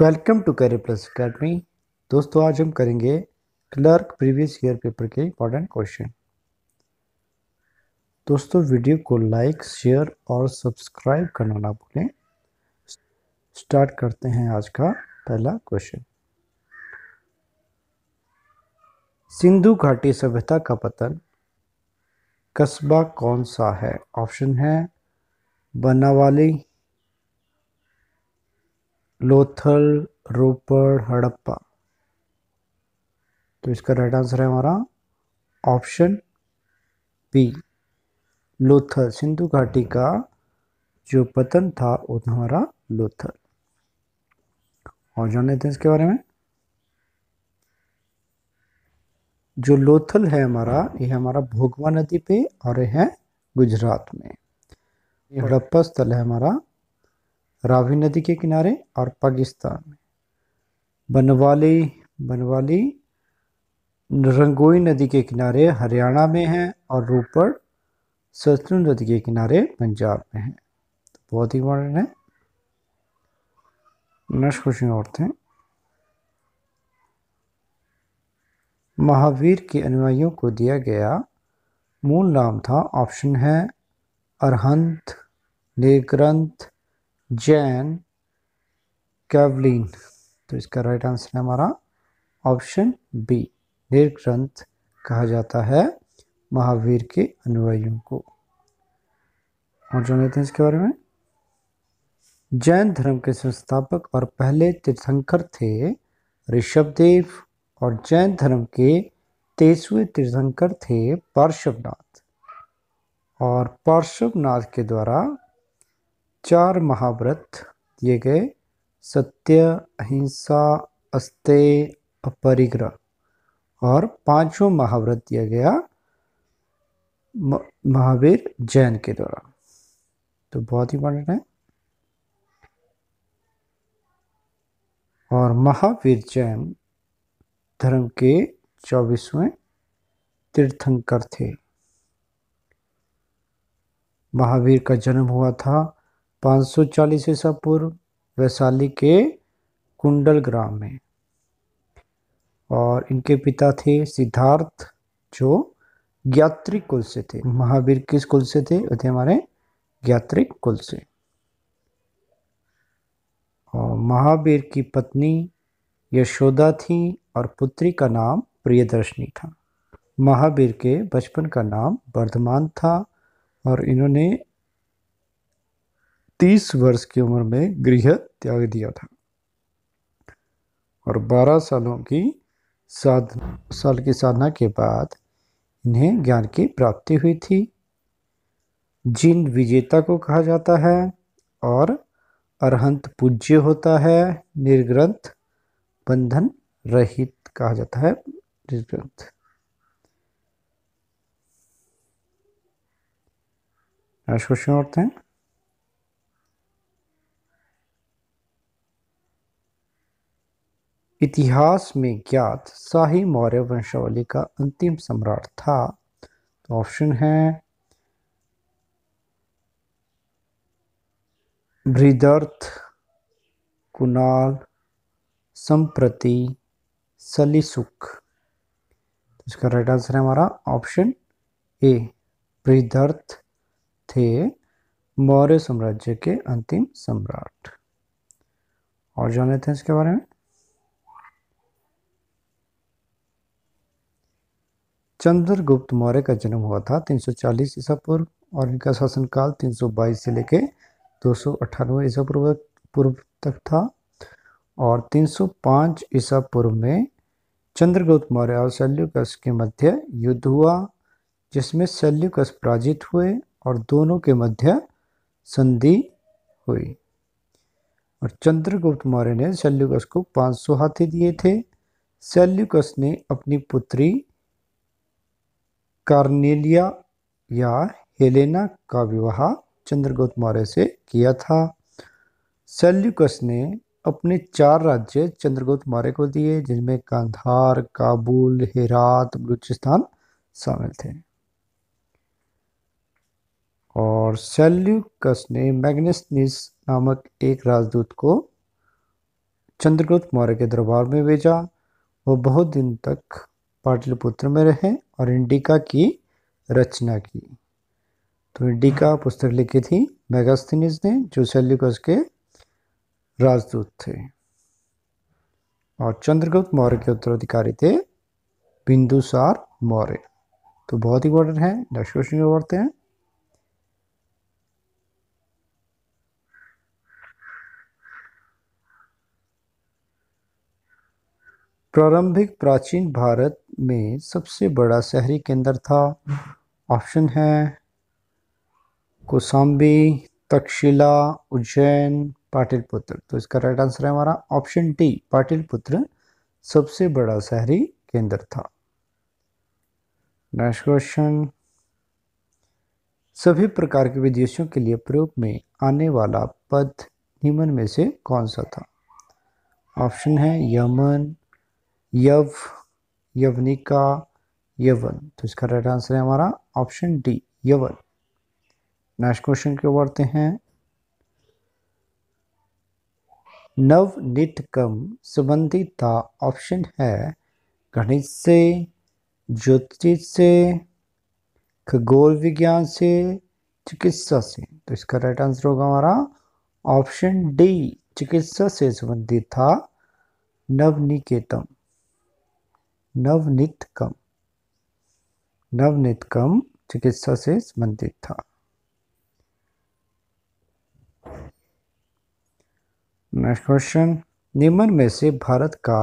Welcome to career plus academy. दोस्तों आज हम करेंगे क्लर्क प्रीवियस ईयर पेपर के इंपॉर्टेंट क्वेश्चन। दोस्तों वीडियो को लाइक शेयर और सब्सक्राइब करना ना भूलें। स्टार्ट करते हैं आज का पहला क्वेश्चन। सिंधु घाटी सभ्यता का पतन कस्बा कौन सा है? ऑप्शन है बनवाली, लोथल, रोपड़, हड़प्पा। तो इसका राइट आंसर है हमारा ऑप्शन बी लोथल। सिंधु घाटी का जो पतन था वो था हमारा लोथल। और जान लेते हैं इसके बारे में। जो लोथल है हमारा, ये हमारा भोगवा नदी पे और ये है गुजरात में। ये हड़प्पा स्थल है हमारा रावी नदी के किनारे और पाकिस्तान में। बनवाली रंगोई नदी के किनारे हरियाणा में है और रोपड़ सतलुज नदी के किनारे पंजाब में है। तो बहुत ही इंपॉर्टेंट है। नेक्स्ट क्वेश्चन औरते हैं। महावीर के अनुयायियों को दिया गया मूल नाम था। ऑप्शन है अरहंत, निरग्रंथ, जैन, कैवलिन। तो इसका राइट आंसर है हमारा ऑप्शन बी निरग्रंथ कहा जाता है महावीर के अनुयायियों को। और जान लेते हैं इसके बारे में। जैन धर्म के संस्थापक और पहले तीर्थंकर थे ऋषभदेव और जैन धर्म के 23वें तीर्थंकर थे पार्श्वनाथ। और पार्श्वनाथ के द्वारा 4 महाव्रत दिए गए, सत्य, अहिंसा, अस्तेय, अपरिग्रह। और 5वां महाव्रत दिया गया महावीर जैन के द्वारा। तो बहुत ही इंपॉर्टेंट है। और महावीर जैन धर्म के 24वें तीर्थंकर थे। महावीर का जन्म हुआ था 540 ईसा पूर्व वैशाली के कुंडल ग्राम में। और इनके पिता थे सिद्धार्थ जो ज्ञात्री कुल से थे। महावीर किस कुल से थे? वो थे हमारे ज्ञात्री कुल से। और महावीर की पत्नी यशोदा थी और पुत्री का नाम प्रियदर्शनी था। महावीर के बचपन का नाम वर्धमान था और इन्होंने 30 वर्ष की उम्र में गृह त्याग दिया था। और 12 साल की साधना के बाद इन्हें ज्ञान की प्राप्ति हुई थी। जिन विजेता को कहा जाता है। और अरहंत पूज्य होता है, निर्ग्रंथ बंधन रहित कहा जाता है निर्ग्रंथ। नेक्स्ट क्वेश्चन होते हैं। इतिहास में ज्ञात शाही मौर्य वंशावली का अंतिम सम्राट था। तो ऑप्शन है बृहद्रथ, कुणाल, संप्रति, सलिसुक। इसका राइट आंसर है हमारा ऑप्शन ए बृहद्रथ थे मौर्य साम्राज्य के अंतिम सम्राट। और जान लेते हैं इसके बारे में। चंद्रगुप्त मौर्य का जन्म हुआ था 340 ईसा पूर्व और इनका शासनकाल 322 से लेके 298 ईसा पूर्व तक था। और 305 ईसा पूर्व में चंद्रगुप्त मौर्य और सेल्यूकस के मध्य युद्ध हुआ जिसमें सेल्यूकस पराजित हुए और दोनों के मध्य संधि हुई। और चंद्रगुप्त मौर्य ने सेल्यूकस को 500 हाथी दिए थे। सेल्यूकस ने अपनी पुत्री कार्नेलिया या हेलेना का विवाह चंद्रगुप्त मौर्य से किया था। सेल्यूकस ने अपने 4 राज्य चंद्रगुप्त मौर्य को दिए जिनमें कांधार, काबुल, हेरात, बलूचिस्तान शामिल थे। और सेल्यूकस ने मैग्नसनिस नामक एक राजदूत को चंद्रगुप्त मौर्य के दरबार में भेजा। वो बहुत दिन तक पाटलिपुत्र में रहे और इंडिका की रचना की। तो इंडिका पुस्तक लिखी थी मेगास्थनीज ने, जो सेल्यूकस के राजदूत थे, और चंद्रगुप्त मौर्य के उत्तराधिकारी थे बिंदुसार मौर्य। तो बहुत ही इंपॉर्टेंट है। नेक्स्ट क्वेश्चन को बढ़ते हैं। प्रारंभिक प्राचीन भारत में सबसे बड़ा शहरी केंद्र था। ऑप्शन है कौशाम्बी, तक्षशिला, उज्जैन, पाटलिपुत्र। तो इसका राइट आंसर है हमारा ऑप्शन डी, पाटलिपुत्र सबसे बड़ा शहरी केंद्र था। Next question. सभी प्रकार के विदेशियों के लिए प्रयोग में आने वाला पद निम्न में से कौन सा था? ऑप्शन है यमन, यव, यवनिका, यवन। तो इसका राइट आंसर है हमारा ऑप्शन डी, यवन। नेक्स्ट क्वेश्चन के बढ़ते हैं। नवनीतकम संबंधित था। ऑप्शन है गणित से, ज्योतिष से, खगोल विज्ञान से, चिकित्सा से। तो इसका राइट आंसर होगा हमारा ऑप्शन डी, चिकित्सा से संबंधित था नवनिकेतम, नवनीतकम। नवनीतकम चिकित्सा से संबंधित था। Next question. निम्न में से भारत का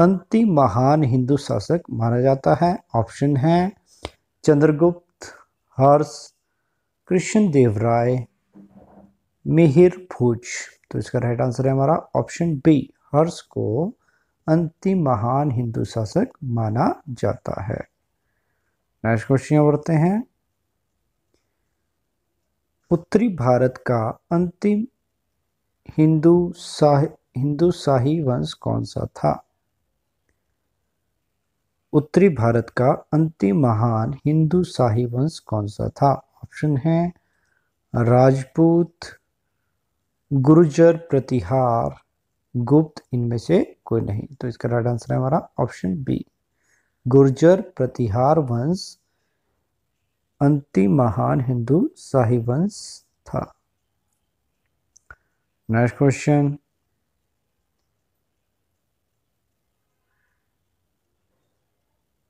अंतिम महान हिंदू शासक माना जाता है। ऑप्शन है चंद्रगुप्त, हर्ष, कृष्णदेव राय, मिहिर भोज। तो इसका राइट आंसर है हमारा ऑप्शन बी, हर्ष को अंतिम महान हिंदू शासक माना जाता है। नेक्स्ट क्वेश्चन बढ़ते हैं। उत्तरी भारत का अंतिम हिंदू शाही वंश कौन सा था? उत्तरी भारत का अंतिम महान हिंदू शाही वंश कौन सा था? ऑप्शन है राजपूत, गुर्जर प्रतिहार, गुप्त। इनमें से कोई नहीं। तो इसका राइट आंसर है हमारा ऑप्शन बी, गुर्जर प्रतिहार वंश अंतिम महान हिंदू शाही वंश था। Next question.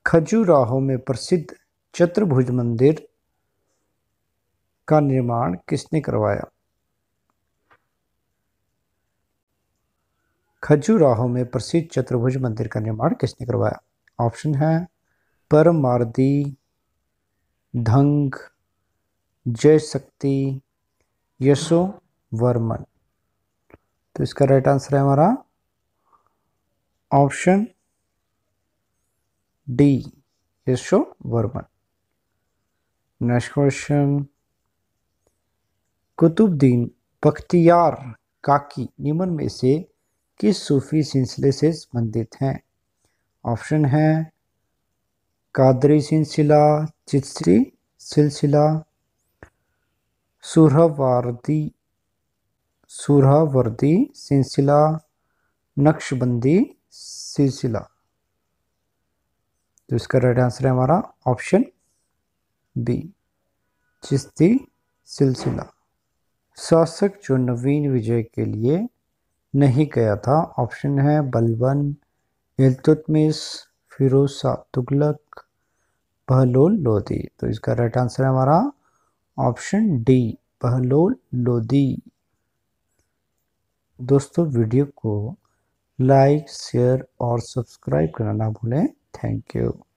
खजुराहो में प्रसिद्ध चतुर्भुज मंदिर का निर्माण किसने करवाया? खजुराहो में प्रसिद्ध चतुर्भुज मंदिर का निर्माण किसने करवाया? ऑप्शन है परमार्दी, धंग, जयशक्ति, यशो वर्मन। तो इसका राइट आंसर है हमारा option D, Yashovarman. Next question. Qutubuddin Bakhtiyar Kaki निम्न में से किस सूफी सिलसिले से संबंधित हैं? ऑप्शन है कादरी सिलसिला, चिश्ती सिलसिला, सुहरावर्दी सिलसिला, नक्शबंदी सिलसिला। तो इसका राइट आंसर है हमारा ऑप्शन बी, चिश्ती सिलसिला। शासक जो नवीन विजय के लिए नहीं गया था। ऑप्शन है बलबन, इल्तुतमिश, फिरोज शाह तुगलक, बहलोल लोधी। तो इसका राइट आंसर है हमारा ऑप्शन डी, बहलोल लोधी। दोस्तों वीडियो को लाइक, शेयर और सब्सक्राइब करना ना भूलें। Thank you.